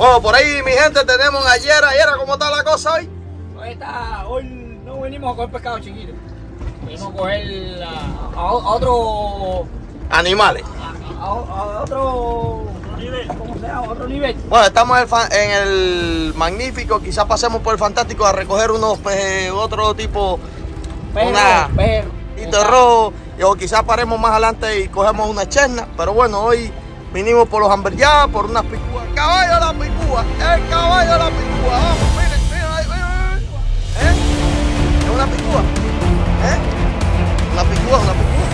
Bueno, por ahí mi gente tenemos ayer, ¿cómo está la cosa hoy? Hoy no venimos a coger pescado chiquito, venimos a coger a otros animales, a otro nivel, ¿cómo se llama? Otro nivel. Bueno, estamos en el magnífico, quizás pasemos por el fantástico a recoger unos pejeros, otro tipo, pejeros rojo, o quizás paremos más adelante y cogemos una cherna, pero bueno, hoy vinimos por los amberjack, por unas picúas. ¡Caballo de la picúa! ¡El caballo de la picúa! ¡Vamos! ¡Miren, miren! ¿Eh? ¿Es una picúa? ¿Eh? ¿Una picúa? ¿Una picúa?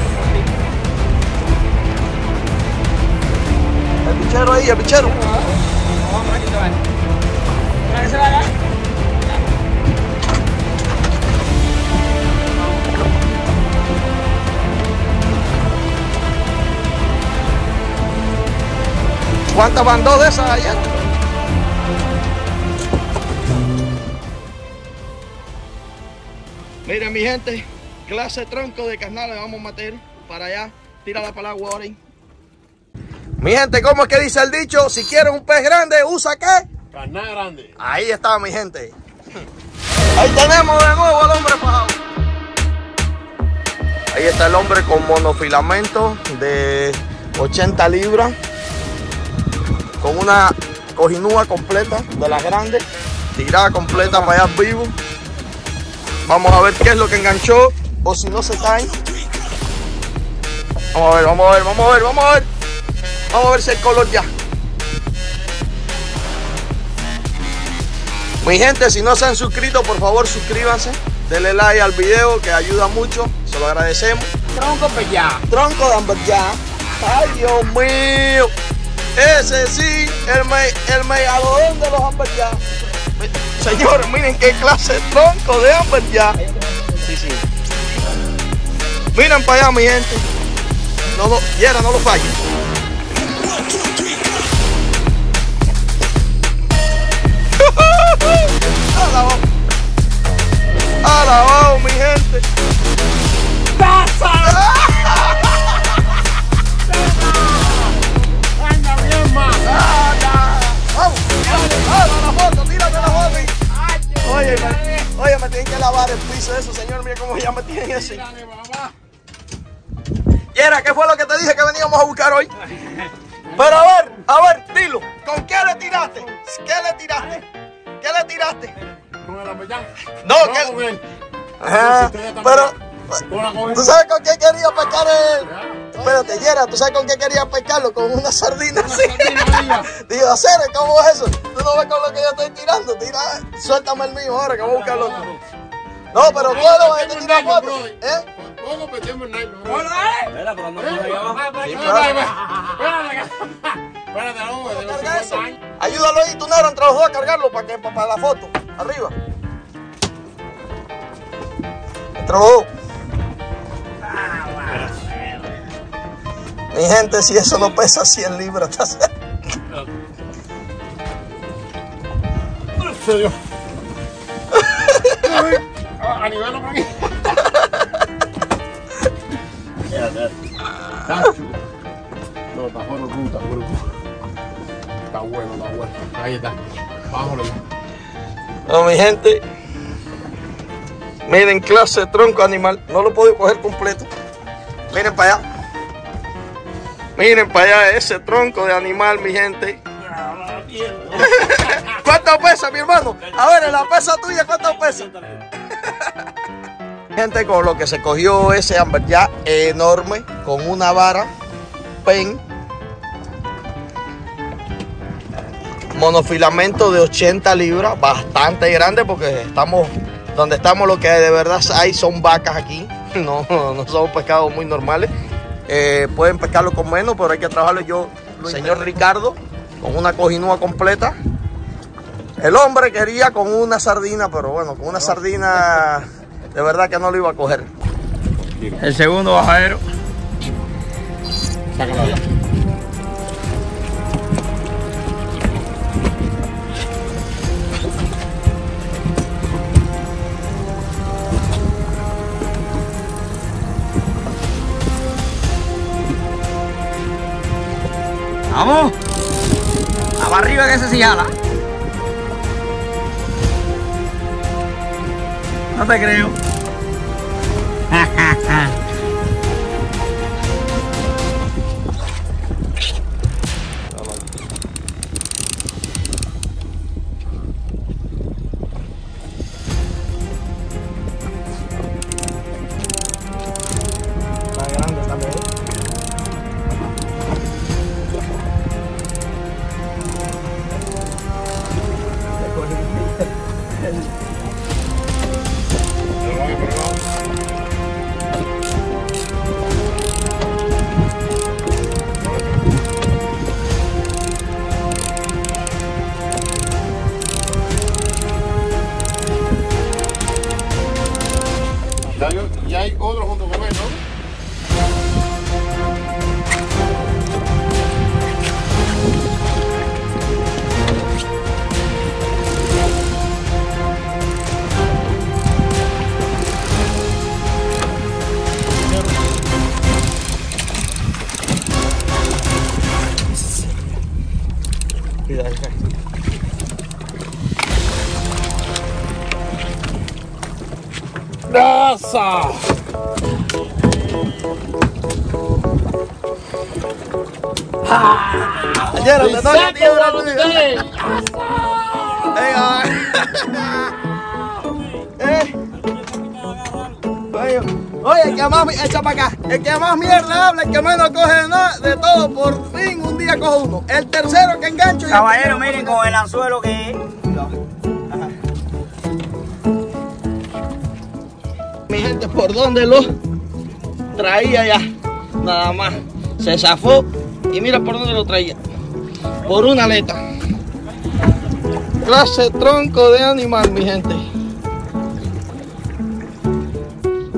El pichero ahí, el pichero. Vamos por aquí, chaval. ¿Para que se va acá? ¿Cuántas van dos de esas allá? Miren mi gente, clase tronco de carnal le vamos a meter para allá. Tírala para el agua ahora. Mi gente, ¿cómo es que dice el dicho? Si quieres un pez grande, ¿usa qué? Carnal grande. Ahí está mi gente. Ahí tenemos de nuevo al hombre pajado. Ahí está el hombre con monofilamento de 80 libras. Con una cojinúa completa, de las grandes, tirada completa para allá vivo. Vamos a ver qué es lo que enganchó o si no se caen. Vamos a ver, vamos a ver, vamos a ver, vamos a ver. Vamos a ver si hay color ya. Mi gente, si no se han suscrito, por favor suscríbanse. Denle like al video que ayuda mucho, se lo agradecemos. Tronco pellá. Tronco de amberjack. Ay Dios mío. Ese sí, el megalodón de los amberjack. Señores, miren qué clase de tronco de amberjack. Sí, sí. Miren para allá, mi gente. No lo, Yera, no lo fallen. Alabado, mi gente. Oye, me tienen que lavar el piso de eso, señor. Mira cómo ya me tienen así. Yera, ¿qué fue lo que te dije que veníamos a buscar hoy? Pero a ver, dilo. ¿Con qué le tiraste? ¿Qué le tiraste? ¿Qué le tiraste? Con el amberjack. No, que... Ajá, pero... ¿Tú sabes con qué quería pescar él? Espérate, Yera, ¿tú sabes con qué quería pescarlo? Con una sardina así. Digo, Acero, ¿cómo es eso? Tú no ves con lo que yo estoy tirando. Tira, suéltame el mío ahora que voy a buscar el otro. No, pero todo lo que te tiras foto. ¿Cómo metimos un nylon? Espera, pero no puedo ir abajo. Espérate. Ayúdalo ahí, tú Nero, entre los dos a cargarlo para la foto. Arriba. Entre los dos. Mi gente, si eso no pesa 100 libras, está cerca. A nivel por aquí. No, está bueno, bruta, bruto. Está bueno, está bueno. Ahí está. Bájalo. No, mi gente. Miren, clase de tronco animal. No lo puedo coger completo. Miren para allá. Miren para allá ese tronco de animal, mi gente. ¿Cuánto pesa, mi hermano? A ver, en la pesa tuya, ¿cuánto pesa? Gente, con lo que se cogió ese amberjack enorme, con una vara, pen, monofilamento de 80 libras, bastante grande porque estamos, donde estamos lo que de verdad hay son vacas aquí, no son pescados muy normales. Pueden pescarlo con menos, pero hay que trabajarlo. Yo, señor Ricardo, con una cojinúa completa. El hombre quería con una sardina, pero bueno, con una sardina de verdad que no lo iba a coger. El segundo bajadero. Sácalo allá. ¡Vamos! para arriba que ese sí jala. No te creo. Ya hay otro junto con él, ¿no? ¡Raza! ¡Ah! ¡Ayer no te toca, tío! ¡Raza! Oye, el que más echa para acá, el que más mierda habla, el que menos coge nada de todo, por fin un día cojo uno. El tercero que engancho. Caballero, miren con el anzuelo que es. Mi gente, por donde lo traía ya, nada más se zafó y mira por donde lo traía, por una aleta. Clase tronco de animal, mi gente.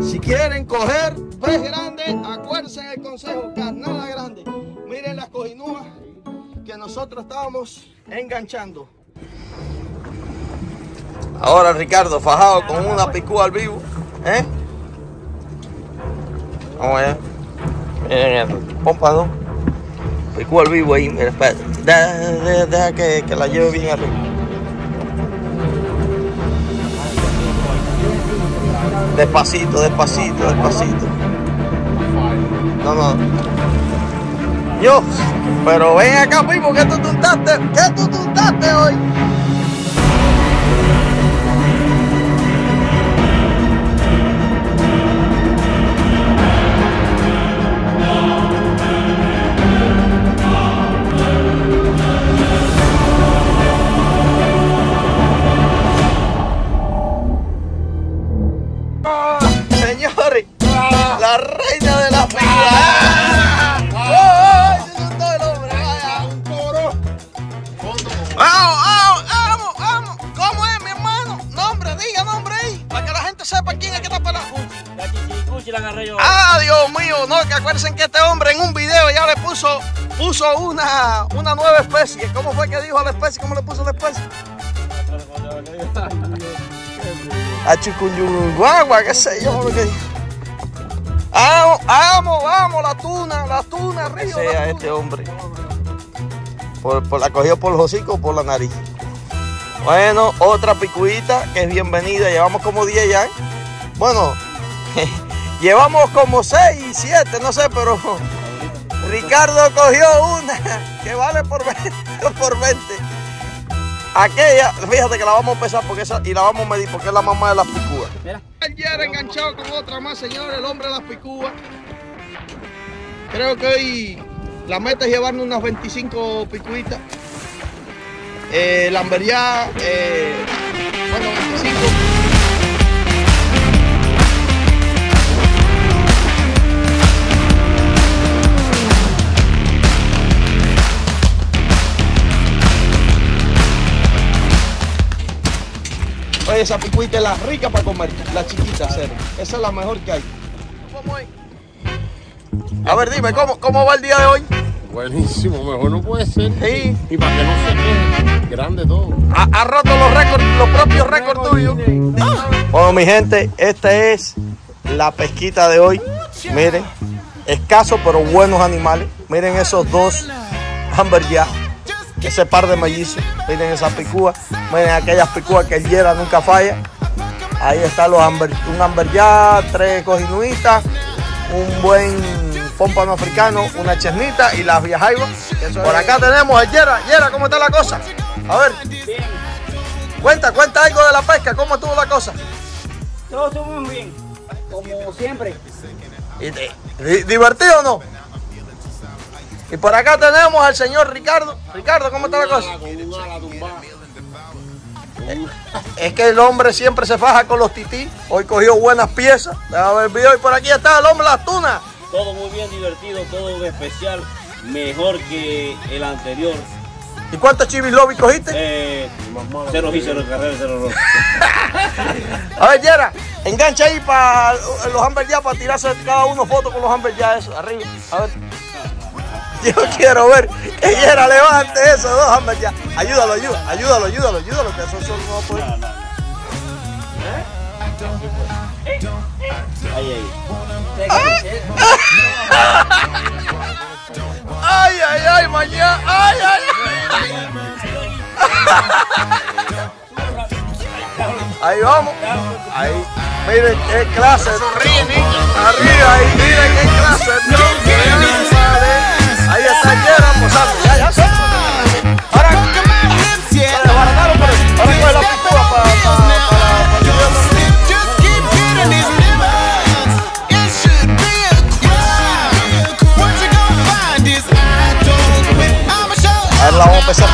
Si quieren coger pez grande, acuérdense el consejo, carnada grande. Miren las cojinúas que nosotros estábamos enganchando. Ahora Ricardo fajado con una picúa al vivo. ¿Eh? Vamos allá. Miren el pompadón. Picúa al vivo ahí. Mira, espera. Deja que la lleve bien arriba. Despacito, despacito, despacito. No, no. Dios. Pero ven acá, mismo, que tú tuntaste. ¿Qué tú tuntaste hoy? La reina de la picúa. ¡Oh! ¡Se soltó el hombre! ¡Vaya! ¡Un toro! ¡Vamos! ¡Vamos! ¡Vamos! ¿Cómo es, mi hermano? Nombre, diga nombre ahí, para que la gente sepa quién es que está para la. ¡Ah, Dios mío! No, que acuérdense que este hombre en un video ya le puso una nueva especie. ¿Cómo fue que dijo a la especie? ¿Cómo le puso la especie? A chucuyuguagua, qué sé yo, lo que dijo. Vamos, vamos, vamos, la tuna, río. Sea la tuna. Este hombre. La cogió por los hocicos o por la nariz. Bueno, otra picuita que es bienvenida. Llevamos como 10 ya. Bueno, llevamos como 6, 7, no sé, pero Ricardo cogió una que vale por 20. Por 20. Aquella, fíjate que la vamos a pesar porque esa, y la vamos a medir porque es la mamá de las picúas. Mira. Ayer enganchado con otra más, señores, el hombre de las picúas. Creo que hoy la meta es llevarnos unas 25 picuitas. El amberjack, bueno, 25. Oye, esa picuita es la rica para comer, la chiquita, cero. Esa es la mejor que hay. A ver, dime, ¿cómo va el día de hoy? Buenísimo, mejor no puede ser. Sí. Y para que no se quede grande todo. Ha roto los récords, los propios récords tuyos. Ah. Bueno, mi gente, esta es la pesquita de hoy. Miren, escasos pero buenos animales. Miren esos dos amberjack. ese par de mellizos. Miren esas picúas, miren aquellas picúas que el yera nunca falla. Ahí están un amberjack, 3 cojinúitas, un buen pompano africano, una chernita y las viejaivas. Por acá tenemos el yera. Yera, ¿cómo está la cosa? A ver. Bien. Cuenta algo de la pesca. ¿Cómo estuvo la cosa? Todo estuvo muy bien, como siempre. ¿Divertido o no? Y por acá tenemos al señor Ricardo. Ricardo, ¿cómo está la cosa? Es que el hombre siempre se faja con los tití. Hoy cogió buenas piezas. Deja ver el video. Y por aquí está el hombre Las Tunas. Todo muy bien, divertido, todo especial, mejor que el anterior. ¿Y cuántos chivis lobby cogiste? Cero y cero carrera, cero rojo. A ver, Yera, engancha ahí para los amberjack, para tirarse cada uno foto con los amberjack, eso, arriba. A ver. Yo quiero ver que Yera levante esos dos amberjack. Ayúdalo, que eso solo no va a poder. Ay, mañana. Ahí vamos. Ahí. Miren qué clase. Arriba ahí. Miren qué clase. Ahí está Yera posando. Ya. Ahora. Desbarataron por eso. Ahora coge la picúa para la vamos a empezar.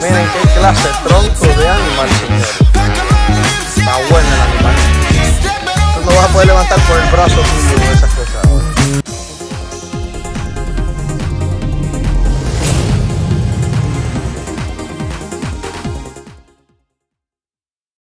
Miren qué clase de tronco de animal, señores. Está bueno el animal. Tú no vas a poder levantar por el brazo tuyo.